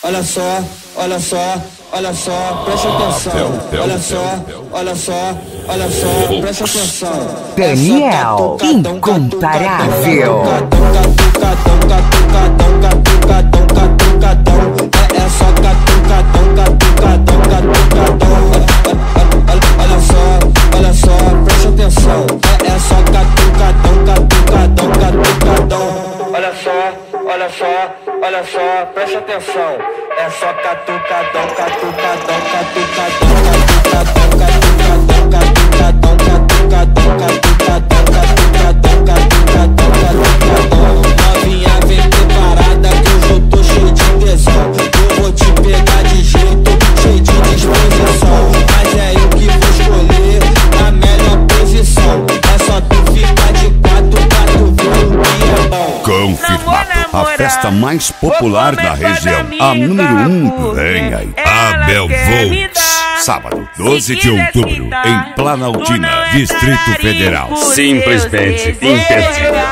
Olha só, olha só, olha só, presta atenção. Olha só, olha só, olha só, presta atenção. Daniel Incomparável. É só catucadão, catucadão, catucadão. Olha só, presta atenção. É só catucadão, catucadão, catucadão. Olha só. Olha só, presta atenção. É só catucadão, catucadão, catucadão, catucadão, catucadão, catucadão, catucadão, catucadão, catucadão. Novinha vem preparada que hoje eu tô cheio de tesão. Eu vou te pegar de jeito, cheio de disposição. Mas é eu que vou escolher a melhor posição. É só tu ficar de quatro, quatro vendo que é bom. Confirmado. A festa mais popular da região, a número 1, vem aí. Abelvolks, sábado, 12 de outubro, em Planaltina, Distrito Federal. Simplesmente imperdível. Não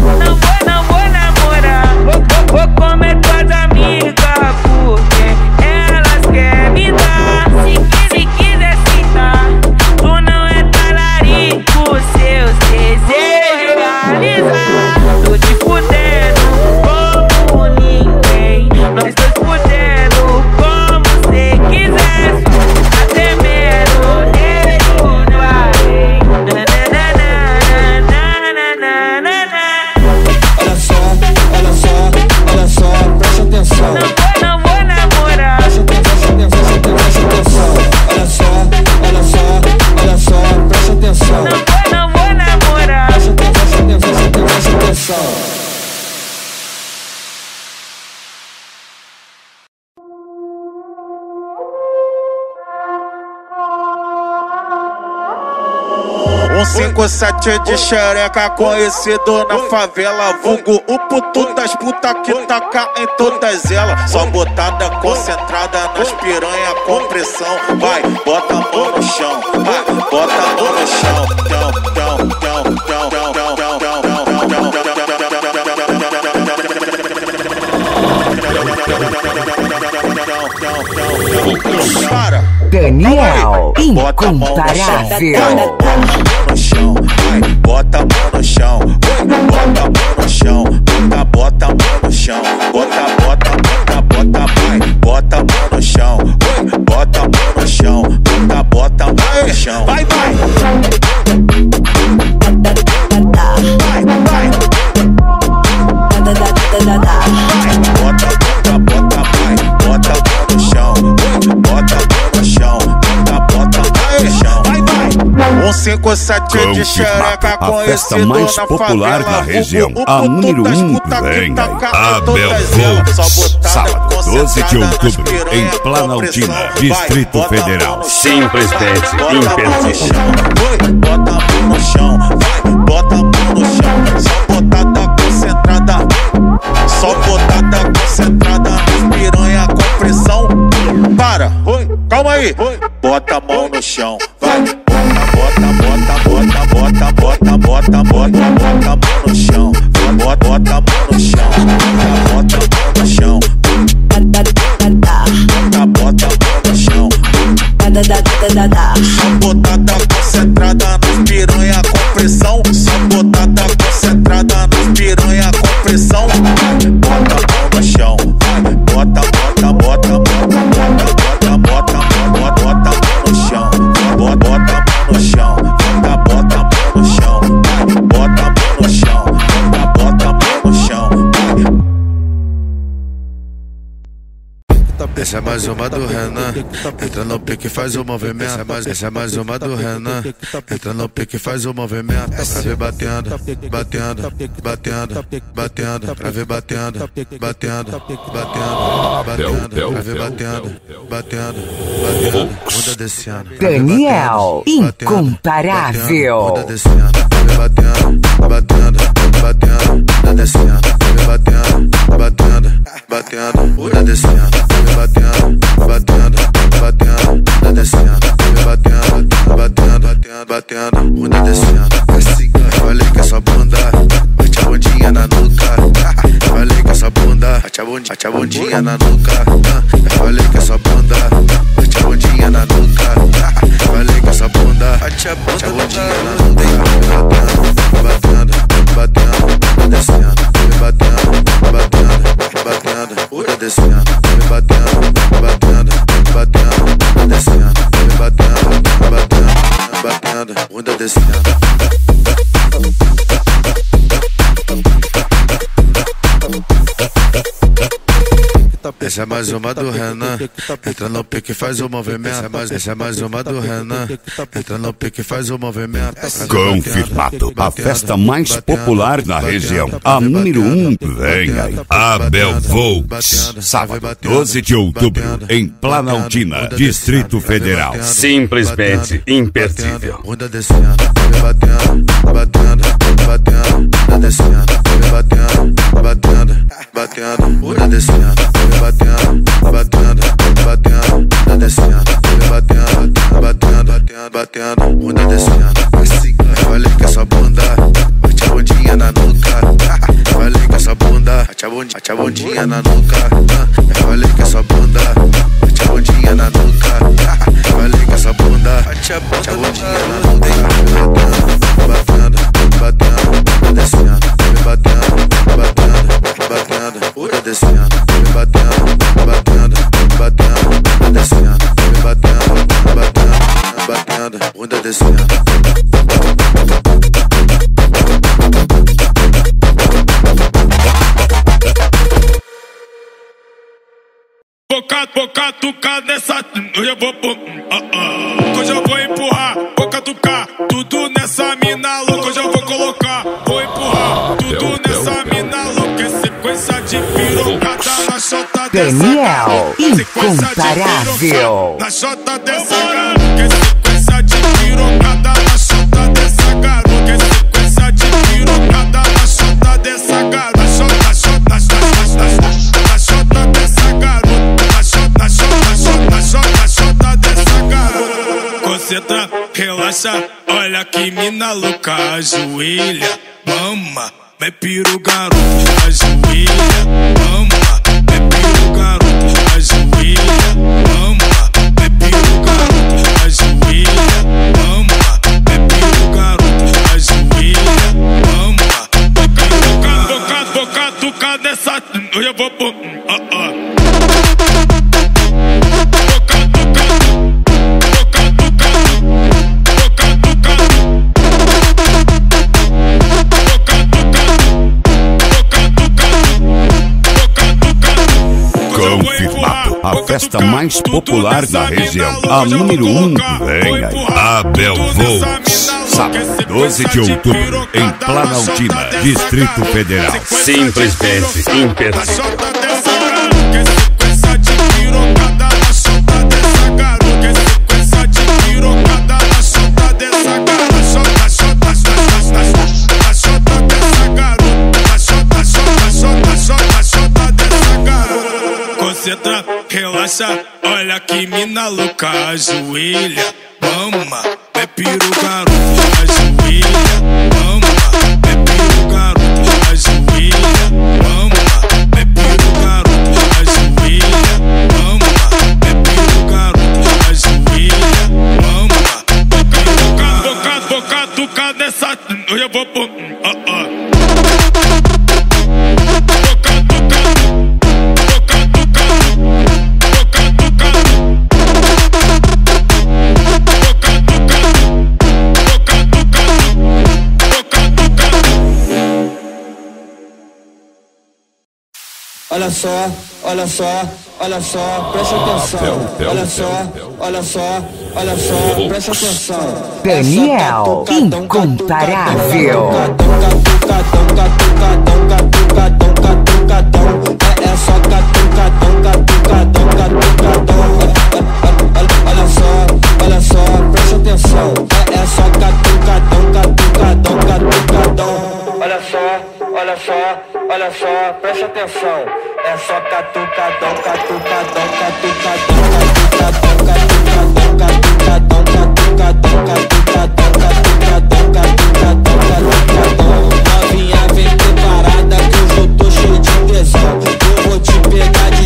vou, não vou namorar, vou comer com as amigas, porque elas querem me dar. Se quiser se dar, tu não é talarico, seus desejos realizar. Tô te fudendo como ninguém, nós dois fudendo como se quisesse. Até medo dentro do além. Olha só, presta atenção. Não vou namorar. Presta atenção. Olha só, presta atenção. Não vou namorar. Presta atenção. Um 5-7 de xereca, conhecido na favela, vulgo o puto das puta que taca em todas elas. Só botada concentrada nas piranha com pressão. Vai, bota a mão no chão, vai, bota a mão no chão. Para Daniel Incomparável. Bota a mão no chão, bota a mão no chão, bota a mão no chão, bota a mão no chão, bota a mão no chão, bota a mão no chão. Vai. Um 5-7 de xereca, a festa mais popular da região, a número 1, vem Abelvolks, sábado, 12 de outubro, em Planaltina, Distrito Federal. Simplesmente imperdível. Bota a mão no chão, vai, bota a mão no chão. Só botada concentrada, piranha com pressão. Para, calma aí. Bota a mão no chão, vai. Bota a mão no chão, bota a mão no chão, bota a mão no chão, bota a mão no chão, só botada concentrada nas piranha com pressão, só botada concentrada nas piranha com pressão, bota a mão no chão, bota a mão no chão, bota a mão no chão, bota a mão no chão. Essa é mais uma do Renan, entra no pique e faz o movimento. Essa é mais uma do Renan, entra no pique e faz o movimento. Pra ver batendo, pra ver batendo, pra ver batendo. Onda descendo, Daniel Incomparável. Onda descendo, batendo, onda descendo, batendo, onda descendo. Batendo, tá descendo, batendo, bunda descendo. Assim, falei que essa bunda, bate a bundinha na nuca. Falei que essa bunda, bate a bundinha. bundinha na nuca, falei com essa bunda, bate a bundinha na nuca, falei com essa bunda, bate a bundinha na nuca, batendo, batendo, descendo, batendo, batendo, batendo, tá descendo, batendo, batendo, batendo, descendo, batendo, batendo, batendo, bunda descendo. Essa é mais uma do Renan, entra no pique e faz o movimento. Essa é mais uma do Renan, entra no pique e faz o movimento. Confirmado, a festa mais popular na região, a número 1, vem aí. Abelvolks, sábado 12 de outubro, em Planaltina, Distrito Federal. Simplesmente imperdível. Batendo, bunda descendo. Falei com essa bunda, bate a bundinha na nuca. Falei com essa bunda, bate a bundinha na nuca. Falei com essa bunda, bate a bundinha na nuca. Falei com essa bunda, bate a bundinha na nuca. Batendo, batendo, descendo. Batendo, batendo, batendo, bunda descendo. Batendo, batendo, batendo, descendo. Batendo, batendo. Batendo, bunda descendo. Boca, tuca nessa. Eu vou. Hoje eu vou empurrar. Boca, tuca. Tudo nessa mina louca. Hoje eu vou colocar. Vou empurrar. Tudo nessa mina louca. É sequência de pirocada na chota dessa. Daniel Incomparável. Na chota dessa garota. Pirocada na chota dessa garota, que sequência de pirocada na chota dessa garota, na chota dessa garota, na chota dessa garota. Concentra, relaxa, olha que mina louca, ajoelha, mama, vai piru garoto, ajoelha, mama, vai piru garoto, ajoelha, mama, vai piru garoto, ajoelha. Eu vou pôr. Confirmado, a festa mais popular da região, a número 1, vem aí. Abelvolks, sábado 12 de outubro, em Planaltina, Distrito Federal. Simplesmente imperdível. Concentra, relaxa, olha que mina louca, ajoelha, mama, vai piru garoto, ajoelha, mama, vai piru garoto, ajoelha, mama, vai piru garoto, ajoelha, mama, vai piru garoto, ajoelha, mama, boca, tuca nessa, eu vou pôr. Olha só, presta atenção. Olha só, presta atenção. Daniel Incomparável. É só olha só, presta atenção. É só Olha só, presta atenção. É só catucadão. Novinha, vem preparada que eu já tô cheio de tesão. Eu vou te pegar de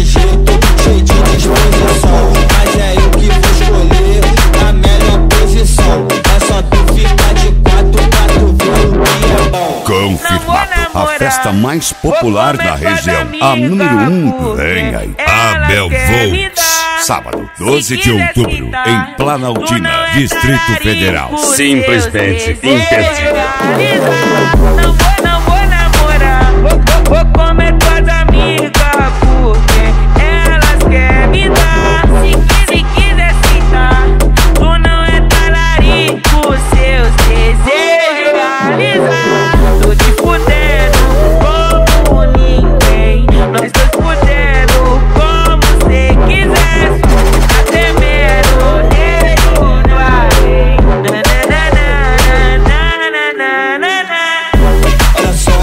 artista mais popular da região. A número 1 vem aí. Abelvolks. Sábado, 12 de outubro, em Planaltina, Distrito Federal. Simplesmente imperdível. Não vou, não vou namorar. Vou comer com as amigas, porque elas querem me dar. Se quiser sentar, tu não é talarico, seus desejos realizar. Tô te fudendo como ninguém. Nós dois fudendo como você quiser. Até medo de tudo além. Olha só,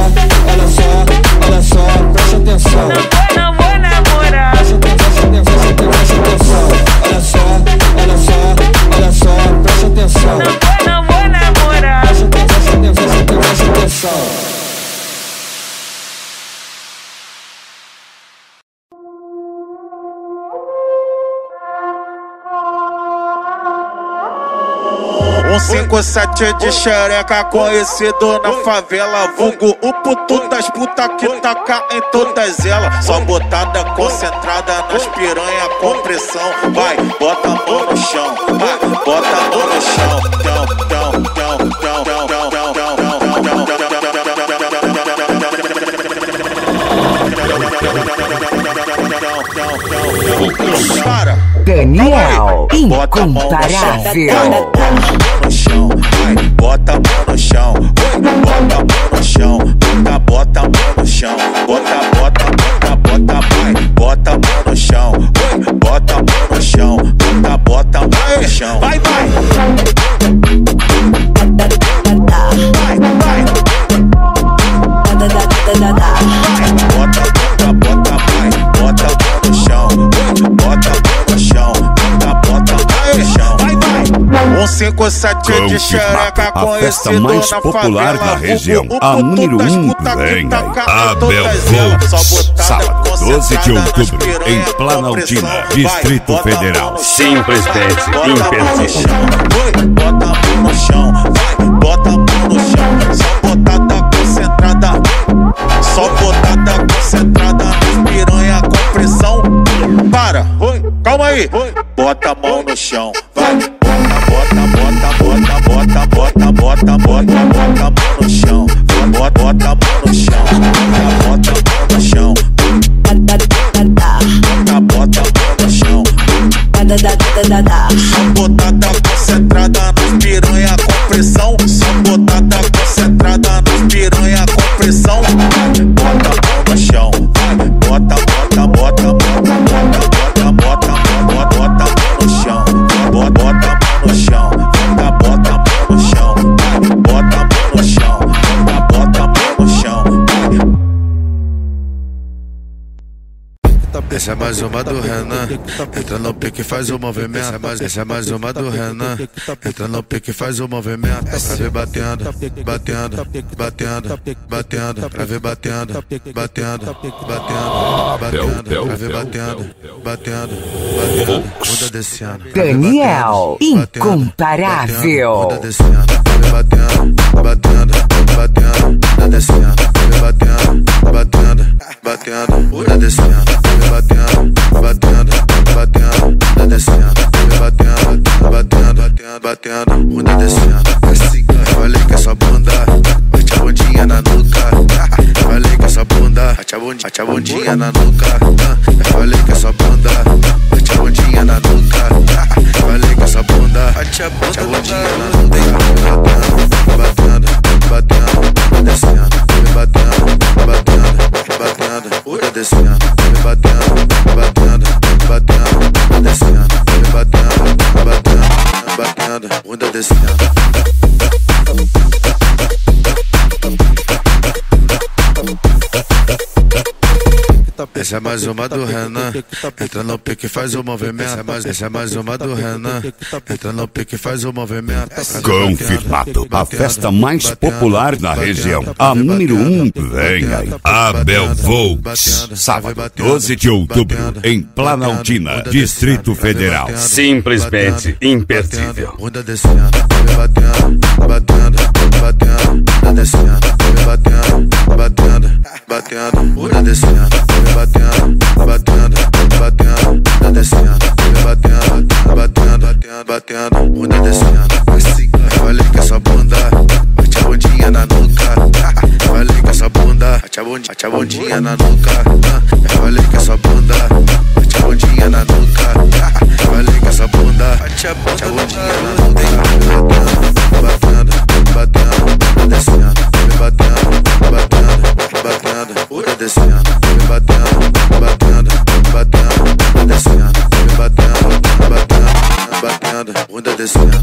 olha só, olha só, presta atenção. Não vou namorar. Presta atenção, presta atenção. Olha só, olha só, olha só, presta atenção. Não vou namorar. Presta atenção, presta atenção. Um 5-7 de xereca, conhecido na favela, vulgo o puto das puta que taca em todas elas. Só botada concentrada nas piranha com pressão. Vai, bota a mão no chão, vai, bota a mão no chão. Tão, tão, tão, tão, tão, tão, tão, tão, tão, tão, tão, tão. Daniel Incomparável. Bota a mão no chão, bota a mão no chão, bota a mão no chão, bota vai, bota a mão no chão, bota a mão no chão, bota a mão no chão, vai, vai, vai, vai, bota, vai, bota no chão, bota no chão, bota no chão, vai, vai. Um 5-7 de xereca, a festa mais popular da região. A número 1 vem Abelvolks. Sábado, 12 de outubro, em Planaltina, Distrito Federal. Simplesmente imperdível. Bota a mão no chão, vai, bota a mão no chão. Só botada concentrada, só botada concentrada, piranha com pressão. Para, calma aí. Bota a mão no chão, vai. Bota a mão no chão, bota a mão no chão, bota a mão no chão, bota a mão no chão, só botada concentrada no piranha com pressão, só botada concentrada no piranha com pressão. Bota a mão no chão, bota no chão, bota no chão, bota no chão, bota no chão, bota no chão. Essa é mais uma do Renan, entra no pique, faz o movimento. Essa é mais uma do Renan, entra no pique, faz o movimento. Pra ver batendo, batendo, batendo, batendo. Pra ver batendo, batendo, batendo, batendo. Pra ver batendo, batendo, batendo. Muda desse ano. Daniel Incomparável. Muda desse ano. Pra ver batendo, batendo, batendo. Muda desse ano. Pra ver batendo, batendo, batendo. Muda desse ano. Batendo, batendo, batendo, tá descendo, batendo, batendo, batendo, tá descendo. Assim, falei que essa bunda, bate a bundinha na nuca. Falei que essa bunda, bate a bundinha na nuca. Falei que essa bunda, bate a bundinha na nuca. Falei que essa bunda, bate a bundinha na nuca. Batendo, batendo, tá descendo, batendo, batendo, batendo, tá descendo. Batendo, batendo, batendo, descendo, batendo, batendo, batendo, bunda descendo. Essa é mais uma do Renan, entra no pique, faz o movimento. Essa é mais uma do Renan, entra no pique, faz o movimento. Confirmado, a festa mais popular da região. A número 1 vem aí, Abelvolks. Sábado, 12 de outubro, em Planaltina, Distrito Federal. Simplesmente imperdível. Batendo, batendo, batendo, batendo, tá descendo, vai batendo, batendo, batendo, tá descendo, vai batendo, batendo, batendo, tá descendo, vai batendo, batendo, batendo, tá descendo. Assim, falei que essa bunda, bate a bundinha na nuca. Falei que essa bunda, bate a bundinha na nuca. Falei que essa bunda, bate a bundinha na nuca. Falei que essa bunda, bate a bundinha na nuca. Batendo, batendo, descendo, batendo, batendo, batendo, descendo, batendo, batendo, batendo, descendo, batendo, batendo, batendo, descendo.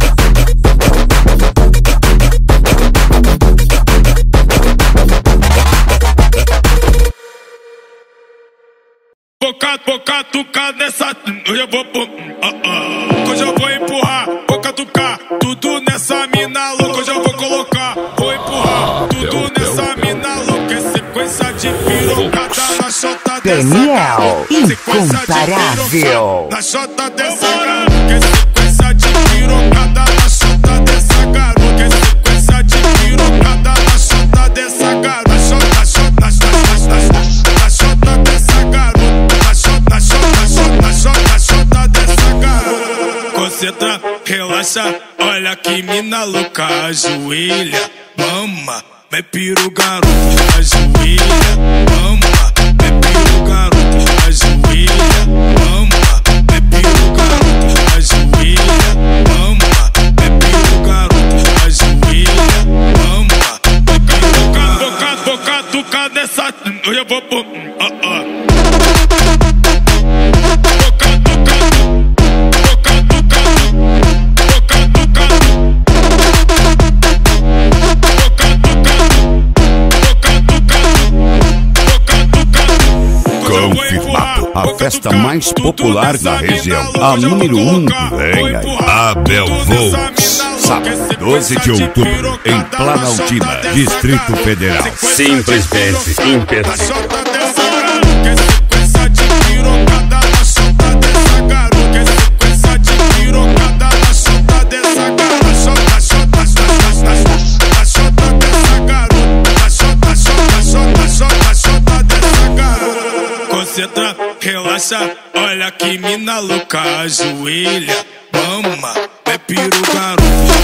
Vou catucar nessa, eu vou hoje eu vou empurrar, vou catucar tudo nessa mina louca. Hoje eu vou colocar, vou empurrar tudo nessa mina louca. É sequência de pirocada na chota dessa Daniel Incomparável. Na chota dessa garota, é sequência de pirocada na chota dessa garota, é sequência de pirocada na chota dessa garota. Concentra, relaxa, olha que mina louca. Ajoelha, mama, vem piru garoto. Ajoelha, mama, vem piru garoto. Ajoelha, mama, vem piru garoto. Ajoelha, mama, vem piru garoto. Ajoelha, mama, vem piru garoto. Boca, boca dessa, eu vou pôr, a festa mais popular da região, a número 1, vem aí, Abelvolks, sábado 12 de outubro, em Planaltina, Distrito Federal. Simplesmente imperdível. Concentra, relaxa, olha que mina louca. Ajoelha, mama, é piru garoto.